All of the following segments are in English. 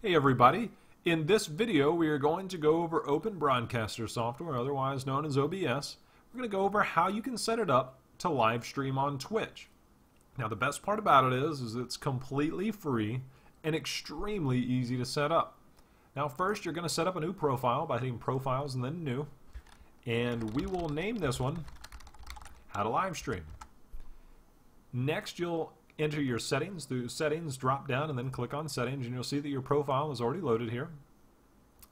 Hey everybody, in this video we are going to go over Open Broadcaster Software, otherwise known as OBS. We're going to go over how you can set it up to live stream on Twitch. Now the best part about it is it's completely free and extremely easy to set up. Now first you're going to set up a new profile by hitting Profiles and then New, and we will name this one How to Live Stream. Next you'll enter your settings through Settings drop down and then click on Settings, and you'll see that your profile is already loaded here.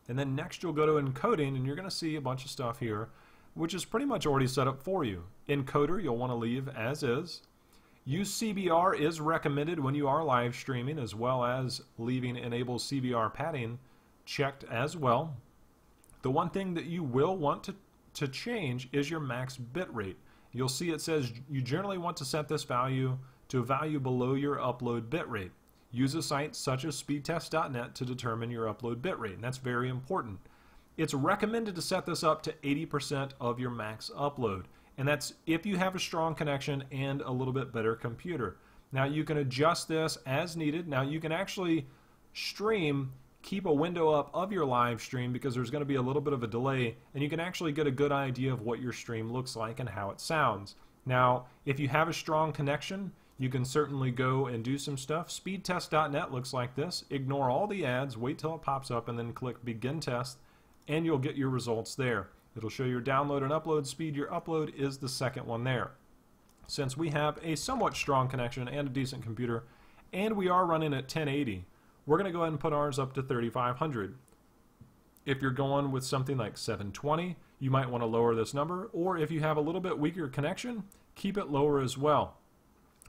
And then next you'll go to Encoding, and you're going to see a bunch of stuff here which is pretty much already set up for you. Encoder you'll want to leave as is. Use CBR is recommended when you are live streaming, as well as leaving Enable CBR padding checked as well. The one thing that you will want to change is your max bitrate. You'll see it says you generally want to set this value to a value below your upload bitrate. Use a site such as speedtest.net to determine your upload bitrate, and that's very important. It's recommended to set this up to 80% of your max upload, and that's if you have a strong connection and a little bit better computer. Now you can adjust this as needed. Now you can actually keep a window up of your live stream because there's going to be a little bit of a delay, and you can actually get a good idea of what your stream looks like and how it sounds. Now if you have a strong connection, you can certainly go and do some stuff. Speedtest.net looks like this. Ignore all the ads, wait till it pops up, and then click Begin Test, and you'll get your results there. It'll show your download and upload speed. Your upload is the second one there. Since we have a somewhat strong connection and a decent computer, and we are running at 1080, we're going to go ahead and put ours up to 3500. If you're going with something like 720, you might want to lower this number, or if you have a little bit weaker connection, keep it lower as well.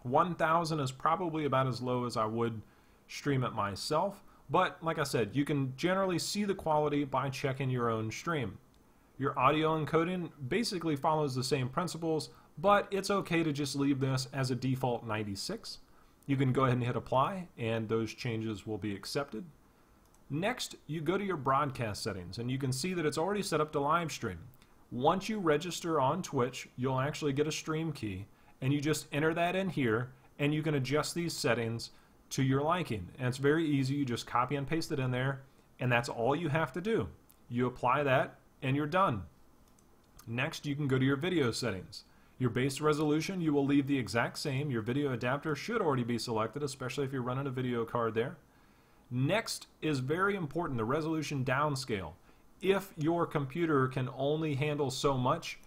1000 is probably about as low as I would stream it myself, but like I said, you can generally see the quality by checking your own stream. Your audio encoding basically follows the same principles, but it's okay to just leave this as a default 96. You can go ahead and hit apply, and those changes will be accepted. Next, you go to your broadcast settings, and you can see that it's already set up to live stream. Once you register on Twitch, you'll actually get a stream key, and you just enter that in here, and you can adjust these settings to your liking. And it's very easy. You just copy and paste it in there, and that's all you have to do. You apply that, and you're done. Next, you can go to your video settings. Your base resolution, you will leave the exact same. Your video adapter should already be selected, especially if you're running a video card there. Next is very important, the resolution downscale. If your computer can only handle so much,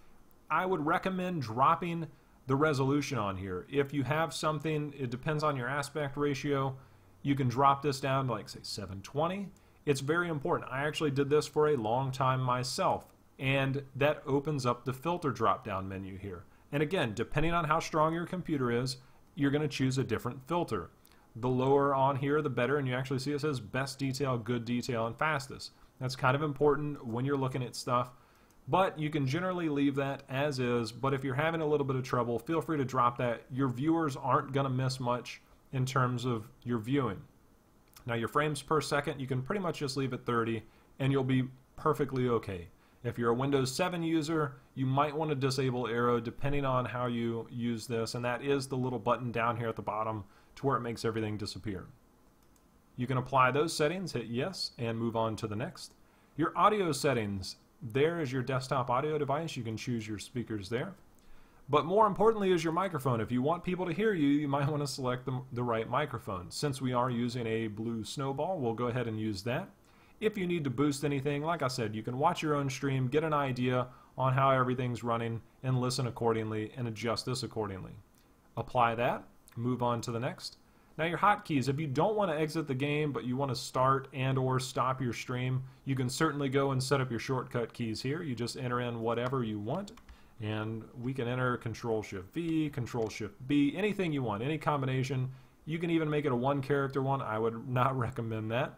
I would recommend dropping the resolution on here. If you have something, it depends on your aspect ratio, you can drop this down to like say 720. It's very important. I actually did this for a long time myself, and that opens up the filter drop down menu here. And again, depending on how strong your computer is, you're going to choose a different filter. The lower on here the better, and you actually see it says best detail, good detail, and fastest. That's kind of important when you're looking at stuff, but you can generally leave that as is. But if you're having a little bit of trouble, feel free to drop that. Your viewers aren't going to miss much in terms of your viewing. Now your frames per second, you can pretty much just leave at 30, and you'll be perfectly okay. If you're a Windows 7 user, you might want to disable arrow depending on how you use this, and that is the little button down here at the bottom to where it makes everything disappear. You can apply those settings, hit yes, and move on to the next. Your audio settings. There is your desktop audio device. You can choose your speakers there, but more importantly is your microphone. If you want people to hear you, you might want to select the right microphone. Since we are using a Blue Snowball, we'll go ahead and use that. If you need to boost anything, like I said, you can watch your own stream, get an idea on how everything's running, and listen accordingly and adjust this accordingly. Apply that, move on to the next. Now your hotkeys, if you don't want to exit the game but you want to start and or stop your stream, you can certainly go and set up your shortcut keys here. You just enter in whatever you want, and we can enter Control-Shift-V, Control-Shift-B, anything you want, any combination. You can even make it a one-character one. I would not recommend that.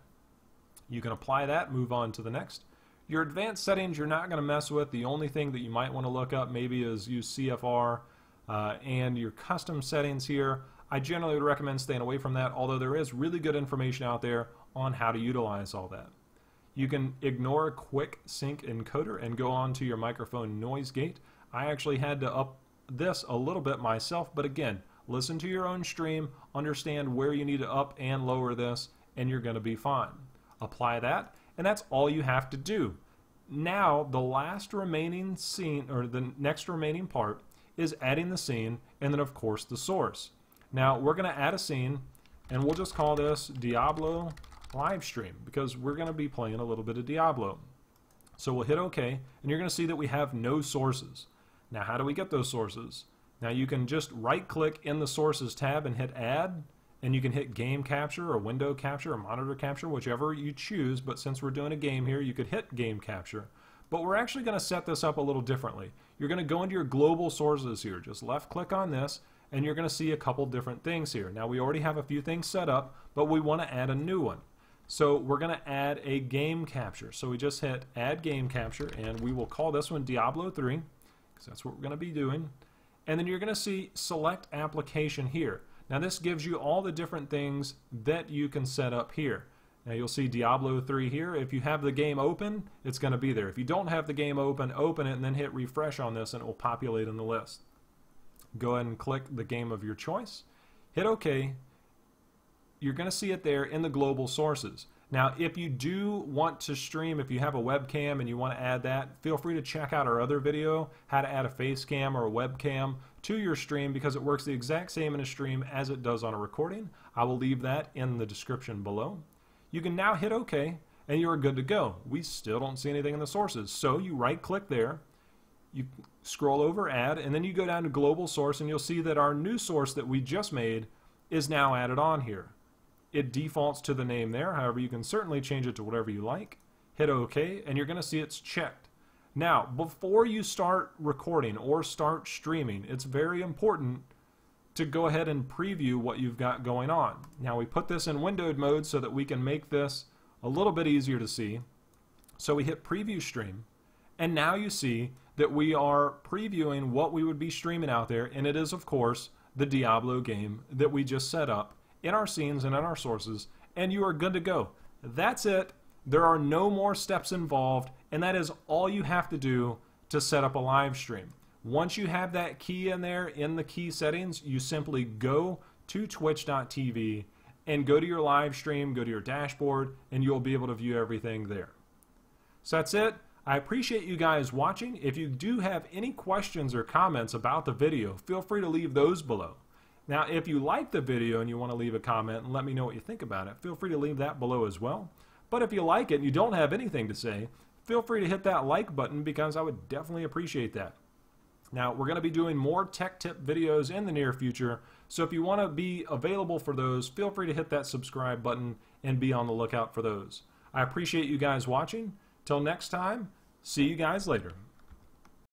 You can apply that, move on to the next. Your advanced settings you're not going to mess with. The only thing that you might want to look up maybe is use CFR and your custom settings here. I generally would recommend staying away from that, although there is really good information out there on how to utilize all that. You can ignore quick sync encoder and go on to your microphone noise gate. I actually had to up this a little bit myself, but again, listen to your own stream, understand where you need to up and lower this, and you're going to be fine. apply that, and that's all you have to do. Now the last remaining scene, or the next remaining part, is adding the scene and then of course the source. Now we're going to add a scene, and we'll just call this Diablo live stream because we're going to be playing a little bit of Diablo. So we'll hit OK, and you're going to see that we have no sources. Now how do we get those sources? Now you can just right click in the sources tab and hit add, and you can hit game capture or window capture or monitor capture, whichever you choose, but since we're doing a game here, you could hit game capture. But we're actually going to set this up a little differently. You're going to go into your global sources here, just left click on this, and you're going to see a couple different things here. Now we already have a few things set up, but we want to add a new one. So we're going to add a game capture. So we just hit add game capture, and we will call this one Diablo 3 because that's what we're going to be doing. And then you're going to see select application here. Now this gives you all the different things that you can set up here. Now you'll see Diablo 3 here. If you have the game open, it's going to be there. If you don't have the game open, open it and then hit refresh on this and it will populate in the list. Go ahead and click the game of your choice. Hit OK. You're going to see it there in the global sources. Now if you do want to stream, if you have a webcam and you want to add that, feel free to check out our other video, how to add a face cam or a webcam to your stream, because it works the exact same in a stream as it does on a recording. I will leave that in the description below. You can now hit OK and you're good to go. We still don't see anything in the sources, so you right click there, you scroll over add, and then you go down to global source, and you'll see that our new source that we just made is now added on here. It defaults to the name there, however you can certainly change it to whatever you like. Hit OK and you're going to see it's checked. Now before you start recording or start streaming, it's very important to go ahead and preview what you've got going on. Now we put this in windowed mode so that we can make this a little bit easier to see. So we hit preview stream, and now you see that we are previewing what we would be streaming out there, and it is of course the Diablo game that we just set up in our scenes and in our sources, and you are good to go. That's it. There are no more steps involved, and that is all you have to do to set up a live stream. Once you have that key in there, in the key settings, you simply go to twitch.tv and go to your live stream, go to your dashboard, and you'll be able to view everything there. So that's it. I appreciate you guys watching. If you do have any questions or comments about the video, feel free to leave those below. Now, if you like the video and you want to leave a comment and let me know what you think about it, feel free to leave that below as well. But if you like it and you don't have anything to say, feel free to hit that like button because I would definitely appreciate that. Now, we're going to be doing more tech tip videos in the near future, so if you want to be available for those, feel free to hit that subscribe button and be on the lookout for those. I appreciate you guys watching. Till next time, see you guys later.